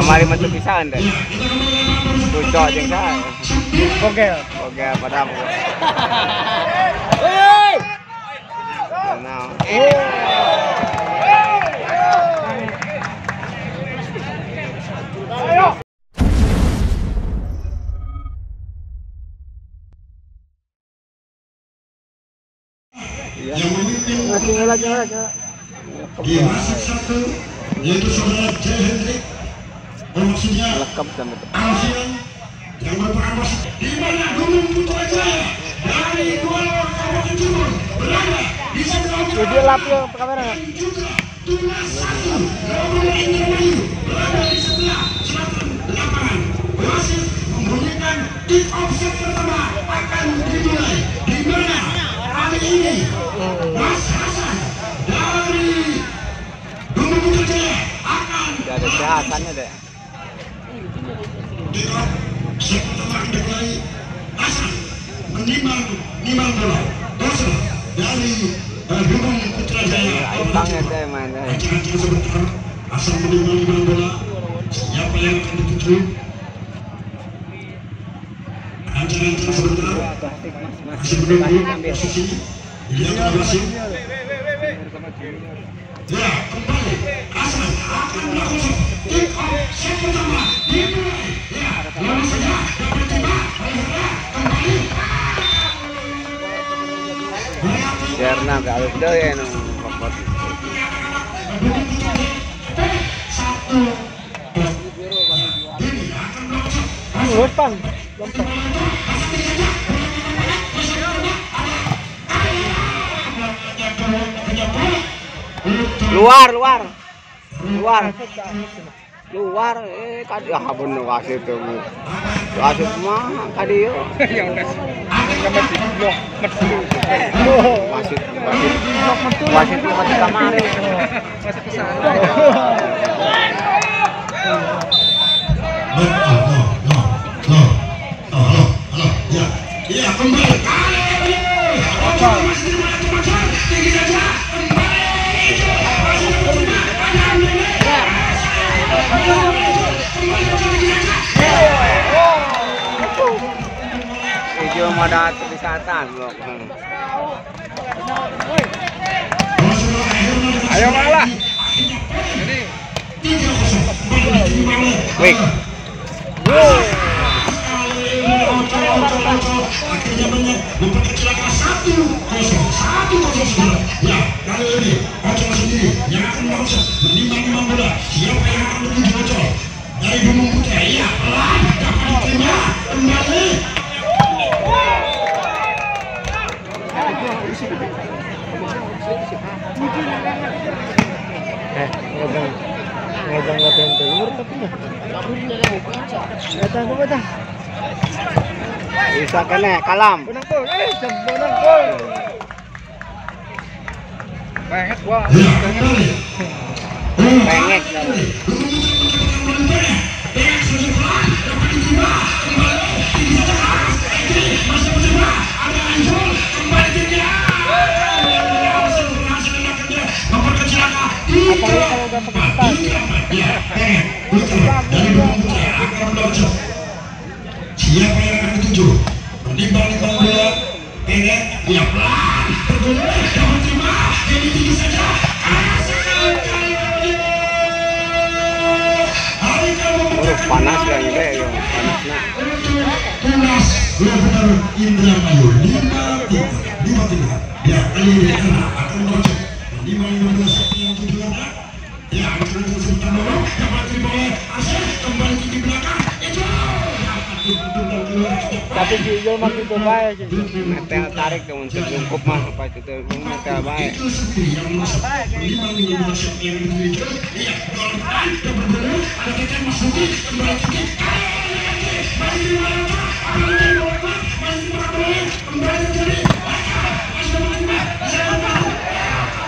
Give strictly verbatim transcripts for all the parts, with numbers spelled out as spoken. Kemarin mentu pisan deh. Tucok jeung saya. Gogel. Gogel padam. Hei. Nah. Tinggal aja aja. Di masuk satu yaitu saudara J Hendrik. Maksudnya lengkap dan betul. Alfian yang merupakan di mana Dumung Putra Jaya dari Kuala Kabupaten Timur berada di sebelah utara. Video lapio kamera. Tunas satu Rombongan Indramayu berada di sebelah selatan lapangan. Wasit membunyikan kick off set pertama akan dimulai di mana kali ini Mas Hasan dari Dumung Putra Jaya akan ada kehasannya deh. Dikop siapa teman dimulai Hasan menimbang nimbang bola dosa dari Dumung Putra Jaya. Banget deh main deh. Hasan menimbang nimbang bola siapa yang akan dituju? Acara-acara sebentar masih menunggu posisi yang berhasil. Ya kembali Hasan akan melakukan kick off set pertama dimulai. Ya lalu saja dapat tiba kembali. Karena nggak ada ya nung kompor. Satu. Lompat. Lompat. Luar, luar, luar, luar. Eh, kadi ah bener kasih tu, kasih semua kadi yo. Yang kasih, yang masih blok, masih, masih, masih tu masih kamar. Masih kesal. Ya, ya kembali. Hijau ada tulisan loh. Ayo malah. Wih. Akhirnya banyak memperkecilkan satu kosong satu kosong sebelah. Ya kali ini Ocol sendiri yang akan merusak menimbang-nimbang bola. Siapa yang akan menuju Ocol dari Dumung Putra? Ya pelan dapat diterima kembali. Eh ngadang ngadang ngadang telur tapi ya ngadang apa dah? Bisa kena kalam. Benang gol, eh benang gol. Banget gua. Banget lah. Siapa yang akan dituju? Menimbang nimbang bola, peret, punya pelan, tergolong, dapat terima, jadi tinggi saja. Hasil kali ini, hari kamu berjalan panas dan yang panasnya. Tunas benar-benar Indramayu lima tiga, lima tiga. Ya kali ini akan berjalan menimbang nimbang bola satu yang tujuh ada. Ya akan berjalan dapat terima, hasil kembali ke belakang. Tapi jual makin terbaik. Metel tarik tu untuk cukup mah apa itu metel baik.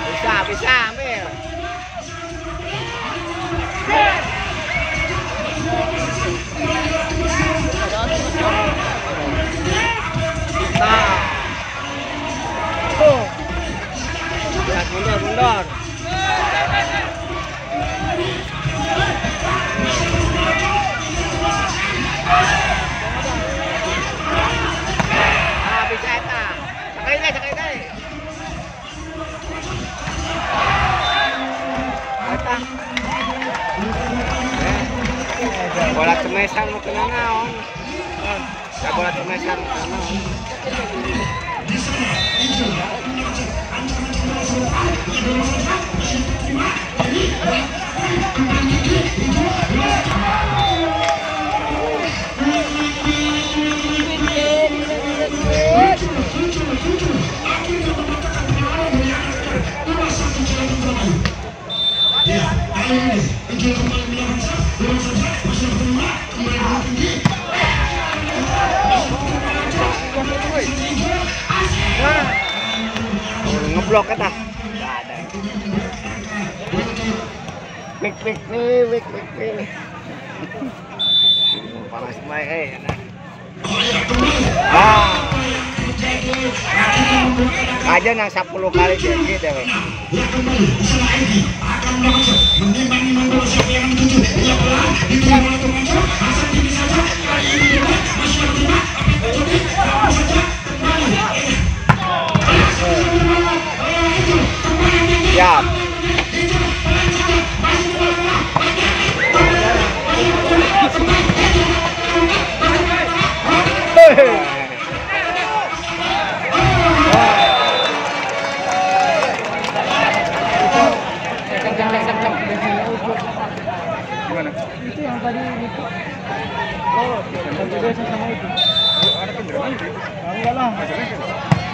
Bisa, bisa ambil. Mundur, mundur. Mesan mau kena naon. Gak boleh mesan mau kena naon. Ya, ayo ini, ini kembali melakukan, melakukan bersama sama, kembali tinggi. Ngeblok kan ah? Tidak ada. Wik wik wik wik wik. Panas mai eh. Ah. Aja nang sepuluh kali jadi deh. Ya. Itu yang tadi itu. Oh, yang sama itu. Ada kendaraan itu. Enggak lah.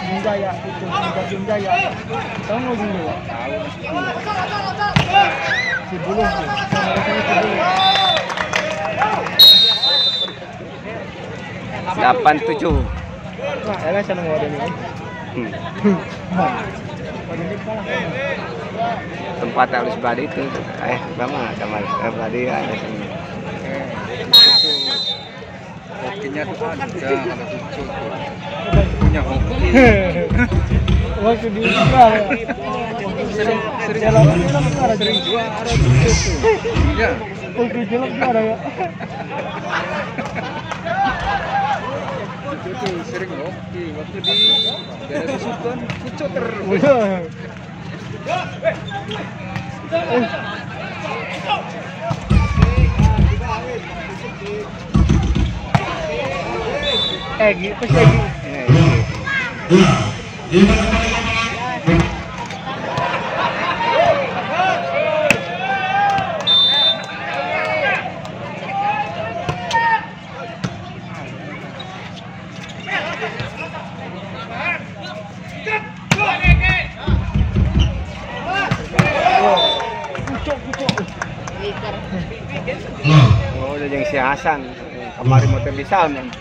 Jumlah ya itu, jumlah ya. Tahu enggak jumlah? Tahu. Si bulu sih. delapan tujuh. Saya senang ngadain ini. Tempat halus badi itu eh sama sama badi ada sini waktunya tuh ada ada cucu punya hoki waktu di Israel sering sering jalan sering jual ada cucu ya waktu jalan juga ada ya cucu sering hoki waktu di daerah Sultan cucu terus. Eh. Eh, gitu sih. Si Hasan kemarin motor pisahan dan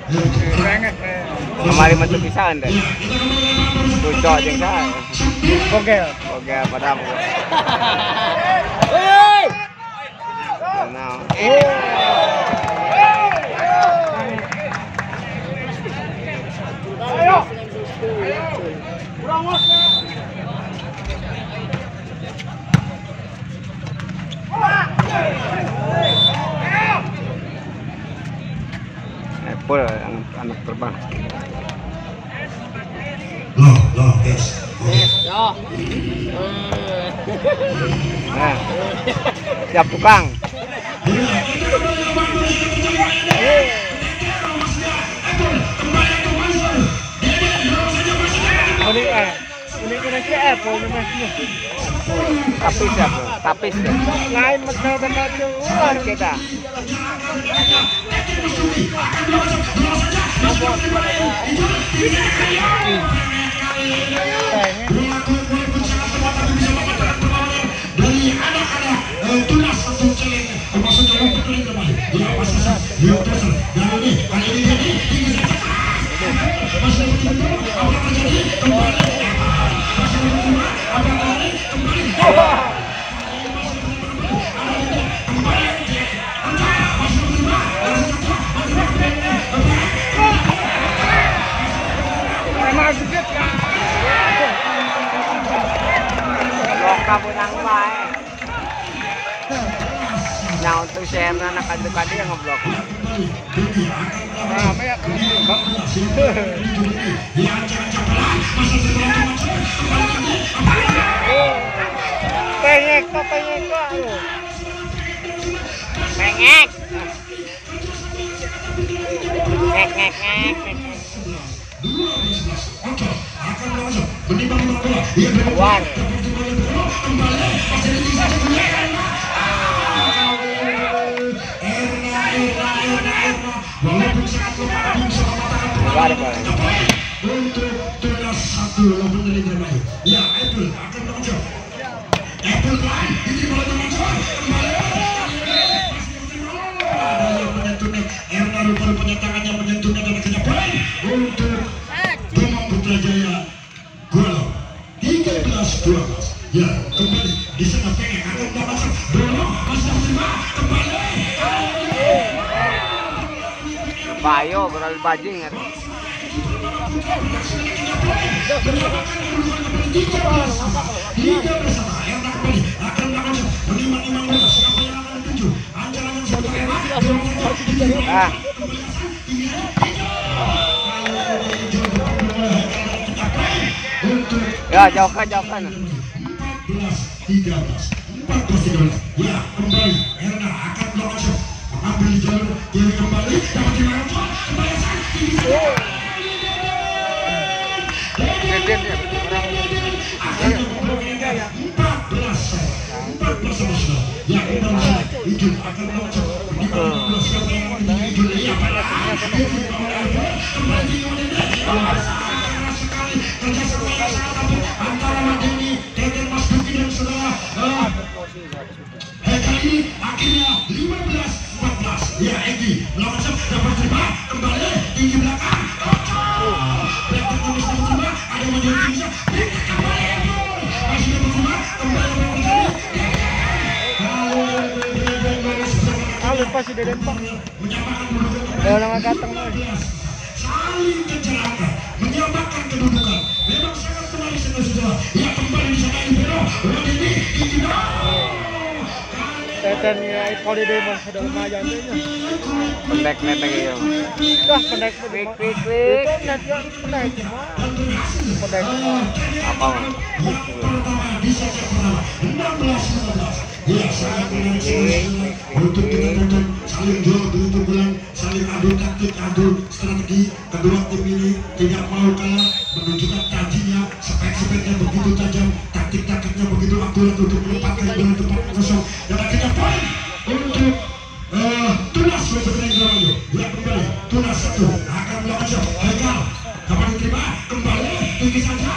kemarin motor pisahan dan tujuh yang saya oke oke padam hei now ayo kurang waktu anak terbang. Loh, loh, guys. Loh. Nah. Siap tukang. Ini eh ini kira-kira apa namanya? Tapis ya, tapis. Lain metal tempat luar kita. Wah. Kapunang bae. Nah untuk saya anak kandung tadi yang ngeblok. Rame ya kalau bang. Pengek kok pengek kok. Pengek. Oke, akan langsung menimbang bola. Ia bergerak. Kembali masih di sisi kanan. Walaupun satu malam bersama untuk tunas satu lawan dari terbaik. Ya, Apple akan langsung. Apple lain ini bola langsung kembali. Ada yang menyentuhnya. Erna rupanya tangannya menyentuhnya dan akhirnya poin untuk Putra Jaya golong tiga belas dua belas. Ya, kembali di sana pengen akan enggak masuk. Golong masih terima kembali. Bayo beralih bajing ya. Ah. Ya, jauhkan, jauhkan. empat belas tiga belas. Ya, kembali. Erna akan langsung mengambil jalur kiri kembali. Dapat dimakan. Balasan. Akan meninggalkan empat belas. Ya, Erna itu akan langsung di kembali. Antara Madani, Deden Mas Duki dan saudara. Hei kali ini akhirnya lima belas empat belas. Ya Egi melawan Sam dapat terima kembali tinggi belakang. Belakang terus terima ada menjadi bisa kembali masih terima kembali kembali. Kalau pasti Deden Pak. Ada orang datang lagi. Saling kecelakaan menyamakan kedudukan. Memang sangat menarik saudara-saudara. Ya kembali di sana Ibero. Rodini Ibero. Teten nilai kode demo sudah lumayan. Pendek pendek ya. Dah pendek pendek. Klik klik. Pendek pendek. Apa? Pertama di sesi pertama enam belas lima belas. Ya sangat menarik saudara-saudara. Untuk kita tonton saling jual beruntung bulan. Adu taktik, adu strategi. Kedua tim ini tidak mau kalah, menunjukkan tajinya, spek-speknya begitu tajam, taktik-taktiknya begitu akurat untuk menempatkan bola tempat kosong. Dan akhirnya poin untuk uh, Tunas berbenah Indramayu. Ya kembali Tunas satu akan melakukan show. Haikal dapat diterima kembali tinggi saja.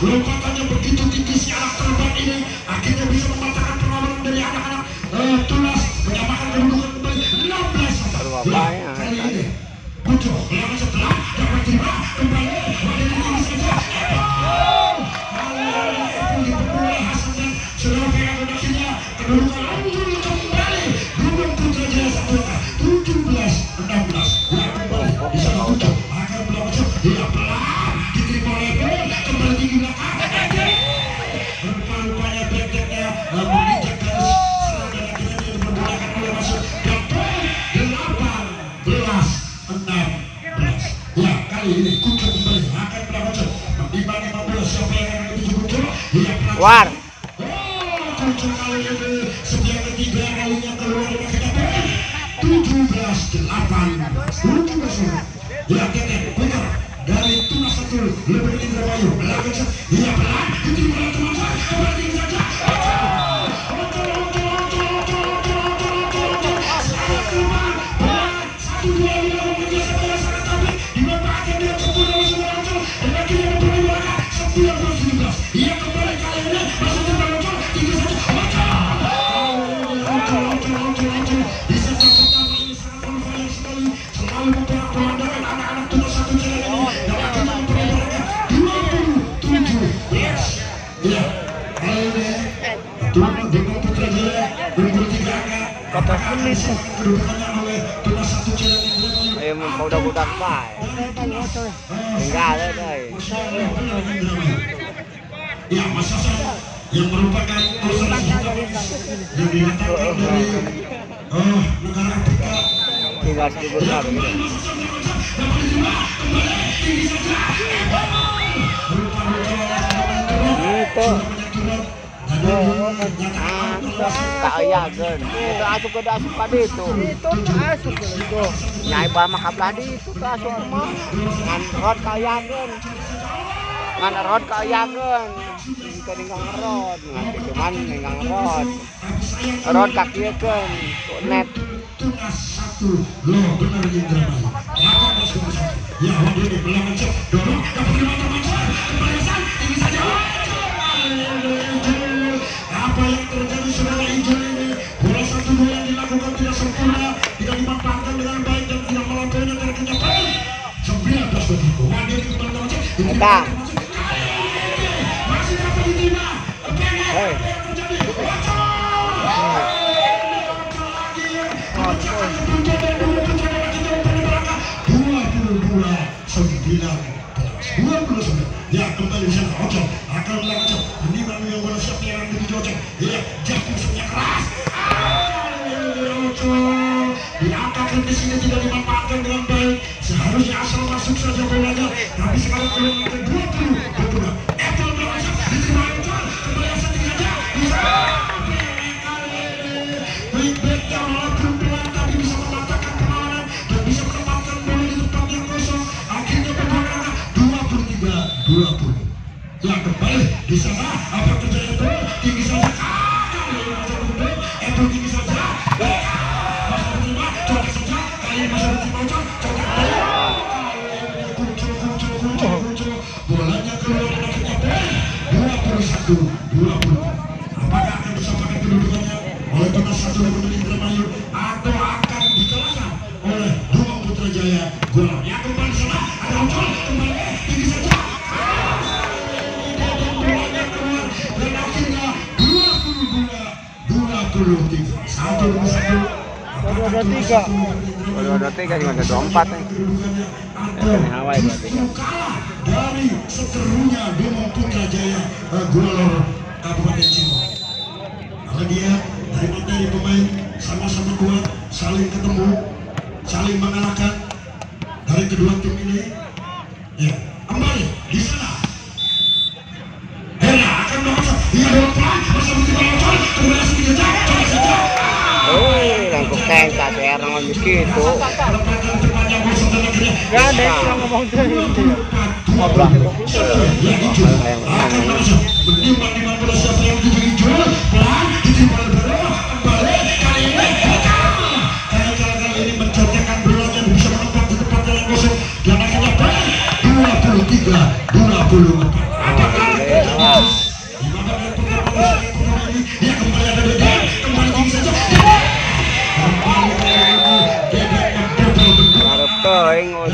Lompatannya begitu tinggi si anak terbang ini akhirnya bisa mematahkan perlawanan dari anak-anak. Tunas menyamakan kedudukan kembali enam belas. Kali ini Putra melawan setelah dapat tiba kembali wadid ini saja. Kali ini Putra Hasan dan seluruh pihak donasinya kedudukan untuk kembali Dumung Putra Jaya satu tujuh belas enam belas. Ya kembali di sana Putra akan melawan setelah pelan diterima oleh Putra kembali di belakang. Rupa-rupanya berkatnya menikah garis ini kunci kembali akan berlaku di mana bola siapa yang akan dibuat dia keluar kunci kali ini setiap ketiga kalinya keluar tujuh belas delapan untuk Persela ya Teten benar dari Tunas satu lebih Indramayu belakang dia pelan itu bola teman kembali saja em màu đồng của tặng phải mình ra đây đây yang merupakan perusahaan yang didatangkan dari negara Afrika tinggal seribu tahun ini. Kayakeun itu asup ke asup ka ditu itu asup ke ditu nyai bah mah kablah ditu teh asup mah ngan rod kayakeun ngan rod kayakeun teu ninggang rod cuman ninggang rod rod ka kieu keun net Nah, hey. Ya kembali oke akan ini baru yang yang ya keras di sini tidak dimanfaatkan dengan baik seharusnya asal masuk saja bolanya tapi sekarang belum di sana apa terjadi itu tinggi saja itu tinggi saja bolanya keluar dua puluh satu dua puluh apakah akan bisa pakai kedudukannya oleh pemain satu dari Indramayu atau akan dikalahkan oleh Dumung Putra Jaya gol yang kembali sana ada gol kembali tinggi saja dua puluh tiga kalau ada tiga juga ada dua puluh empat nih dari seterunya Dumung Putra Jaya Golor Kabupaten Cimol karena dia dari materi pemain sama-sama kuat saling ketemu saling mengalahkan dari kedua tim ini ya kembali di sana Hela akan mengusap dia berpelan bersama kita lawan kemudian sedikit saja saya orang begitu nggak ada yang ngomong dari itu ngobrol Oi,